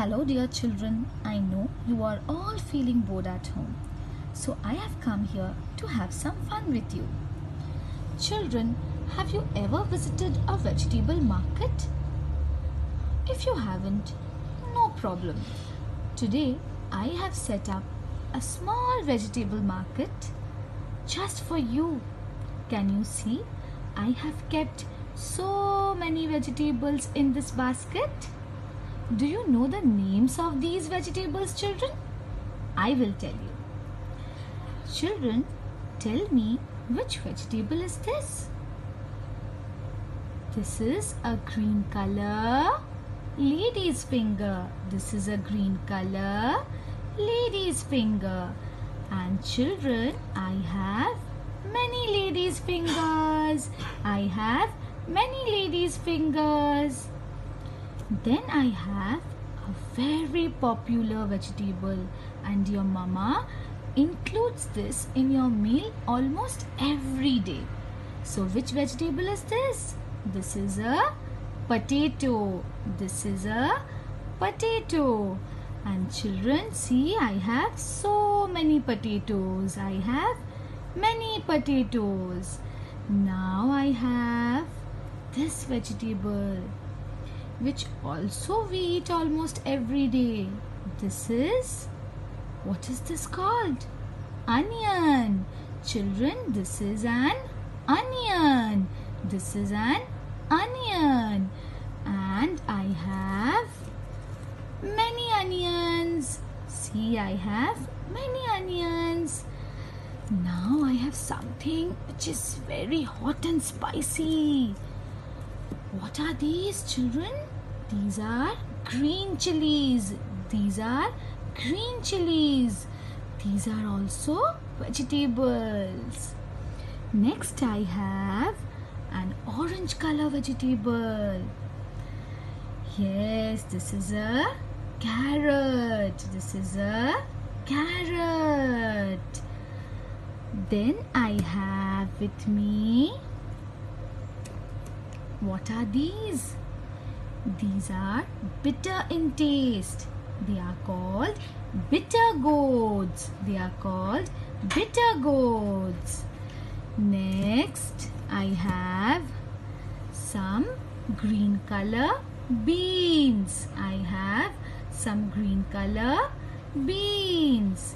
Hello dear children, I know you are all feeling bored at home, so I have come here to have some fun with you. Children, have you ever visited a vegetable market? If you haven't, no problem. Today I have set up a small vegetable market just for you. Can you see? I have kept so many vegetables in this basket. Do you know the names of these vegetables, children? I will tell you. Children, tell me which vegetable is this? This is a green color lady's finger. This is a green color lady's finger. And children, I have many ladies' fingers. I have many ladies' fingers. Then I have a very popular vegetable, and your mama includes this in your meal almost every day. So which vegetable is this? This is a potato. This is a potato. And children, see, I have so many potatoes. I have many potatoes. Now I have this vegetable, which also we eat almost every day. This is, what is this called? Onion. Children, this is an onion. This is an onion. And I have many onions. See, I have many onions. Now I have something which is very hot and spicy. What are these, children? These are green chilies. These are green chilies. These are also vegetables. Next, I have an orange color vegetable. Yes, this is a carrot. This is a carrot. Then I have with me, what are these? These are bitter in taste. They are called bitter gourds. They are called bitter gourds. Next, I have some green color beans. I have some green color beans.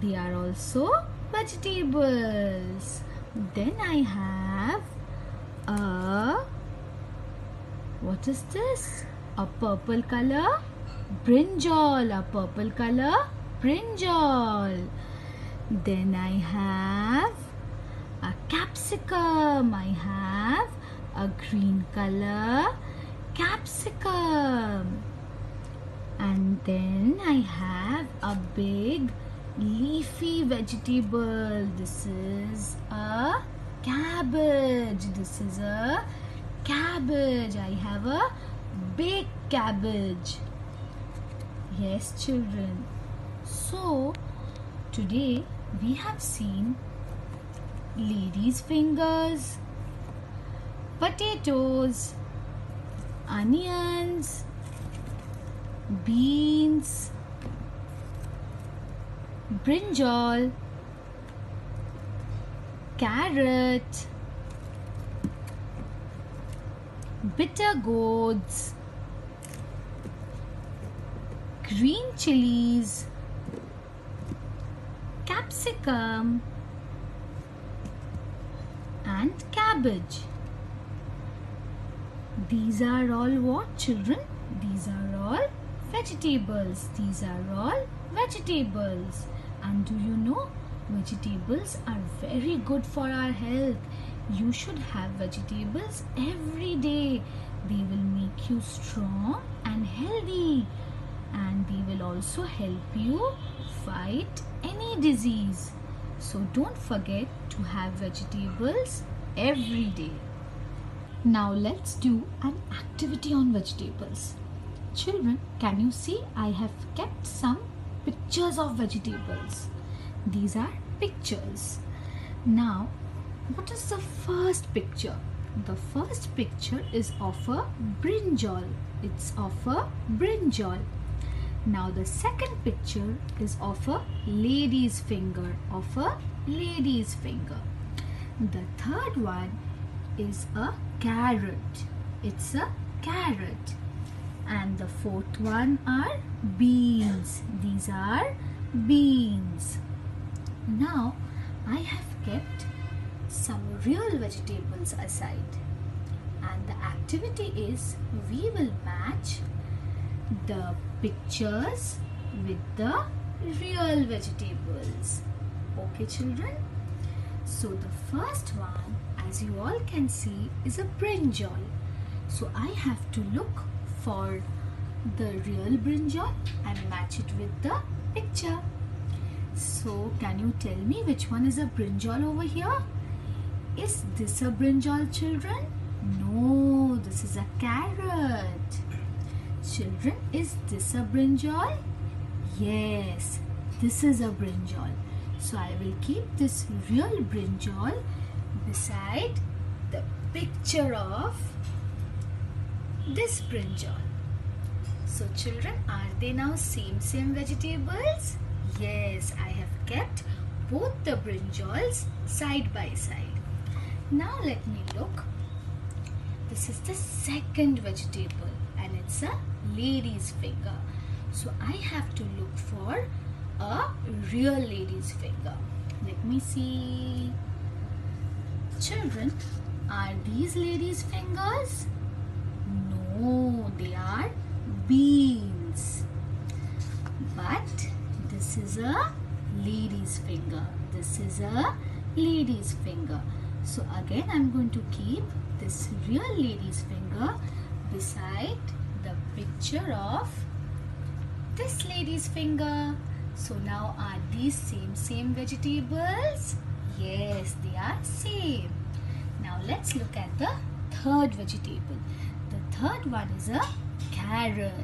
They are also vegetables. Then I have a, what is this? A purple color brinjal. A purple color brinjal. Then I have a capsicum. I have a green color capsicum. And then I have a big leafy vegetable. This is a cabbage. This is a cabbage. I have a big cabbage. Yes, children. So today we have seen ladies' fingers, potatoes, onions, beans, brinjal, carrot, bitter gourds, green chilies, capsicum, and cabbage. These are all what, children? These are all vegetables. These are all vegetables. And do you know, vegetables are very good for our health. You should have vegetables every day. They will make you strong and healthy, and they will also help you fight any disease. So don't forget to have vegetables every day. Now let's do an activity on vegetables. Children, can you see I have kept some pictures of vegetables? These are pictures. Now, what is the first picture? The first picture is of a brinjal. It's of a brinjal. Now the second picture is of a lady's finger, of a lady's finger. The third one is a carrot, it's a carrot. And the fourth one are beans, these are beans. Now I have kept some real vegetables aside, and the activity is we will match the pictures with the real vegetables. Okay children? So the first one, as you all can see, is a brinjal. So I have to look for the real brinjal and match it with the picture. So can you tell me which one is a brinjal over here? Is this a brinjal, children? No, this is a carrot. Children, is this a brinjal? Yes, this is a brinjal. So I will keep this real brinjal beside the picture of this brinjal. So children, are they now same vegetables? Yes, I have kept both the brinjals side by side. Now let me look. This is the second vegetable and it's a lady's finger. So I have to look for a real lady's finger. Let me see. Children, are these ladies' fingers? No, they are beans. But this is a lady's finger. This is a lady's finger. So again, I'm going to keep this real lady's finger beside the picture of this lady's finger. So now are these same vegetables? Yes, they are same. Now let's look at the third vegetable. The third one is a carrot.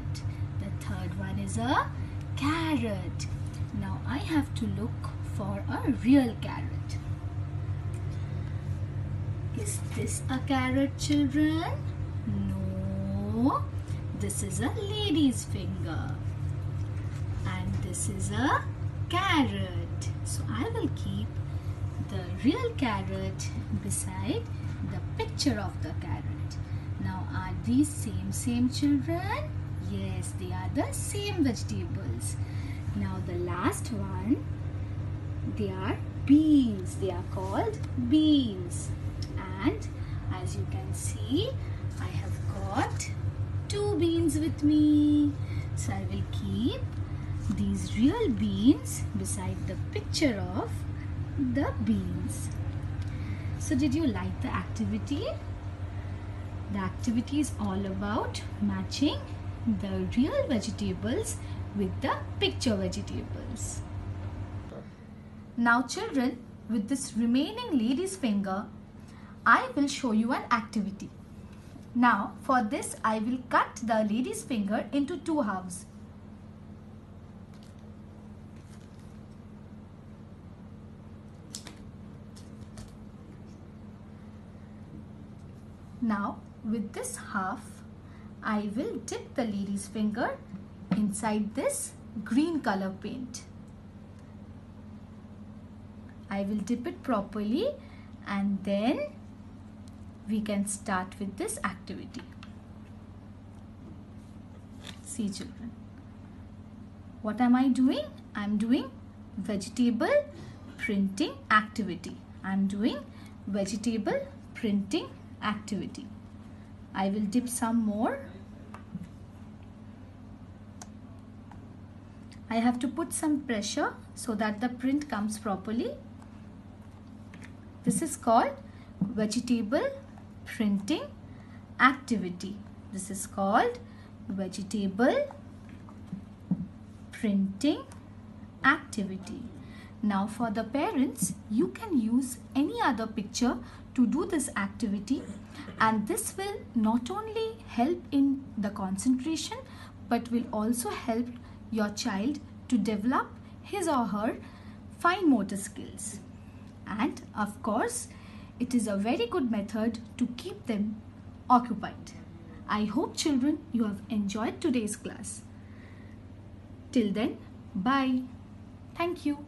The third one is a carrot. Now I have to look for a real carrot. Is this a carrot, children? No, this is a lady's finger. And this is a carrot. So I will keep the real carrot beside the picture of the carrot. Now are these same children? Yes, they are the same vegetables. Now the last one, they are beans. They are called beans. And as you can see, I have got two beans with me. So I will keep these real beans beside the picture of the beans. So did you like the activity? The activity is all about matching the real vegetables with the picture vegetables. Now children, with this remaining lady's finger, I will show you an activity. Now for this, I will cut the lady's finger into two halves. Now with this half, I will dip the lady's finger inside this green color paint. I will dip it properly and then we can start with this activity. See children, what am I doing? I am doing vegetable printing activity. I am doing vegetable printing activity. I will dip some more. I have to put some pressure so that the print comes properly. This is called vegetable printing activity. This is called vegetable printing activity. Now for the parents, you can use any other picture to do this activity, and this will not only help in the concentration but will also help your child to develop his or her fine motor skills. And of course, it is a very good method to keep them occupied. I hope children, you have enjoyed today's class. Till then, bye. Thank you.